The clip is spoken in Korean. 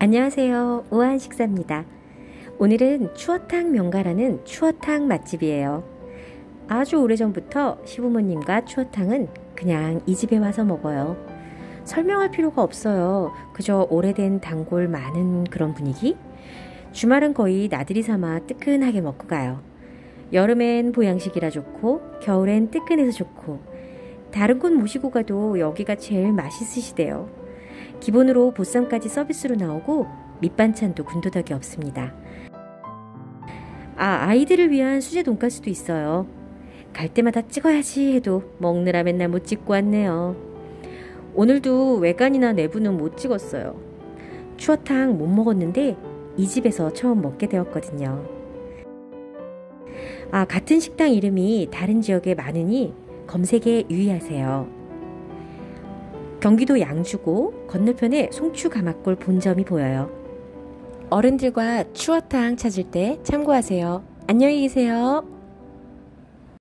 안녕하세요. 우아한 식사입니다. 오늘은 추어탕 명가라는 추어탕 맛집이에요. 아주 오래전부터 시부모님과 추어탕은 그냥 이 집에 와서 먹어요. 설명할 필요가 없어요. 그저 오래된 단골 많은 그런 분위기? 주말은 거의 나들이 삼아 뜨끈하게 먹고 가요. 여름엔 보양식이라 좋고 겨울엔 뜨끈해서 좋고 다른 곳 모시고 가도 여기가 제일 맛있으시대요. 기본으로 보쌈까지 서비스로 나오고 밑반찬도 군더더기 없습니다. 아이들을 위한 수제 돈가스도 있어요. 갈 때마다 찍어야지 해도 먹느라 맨날 못 찍고 왔네요. 오늘도 외관이나 내부는 못 찍었어요. 추어탕 못 먹었는데 이 집에서 처음 먹게 되었거든요. 같은 식당 이름이 다른 지역에 많으니 검색에 유의하세요. 경기도 양주고 건너편에 송추가마골 본점이 보여요. 어른들과 추어탕 찾을 때 참고하세요. 안녕히 계세요.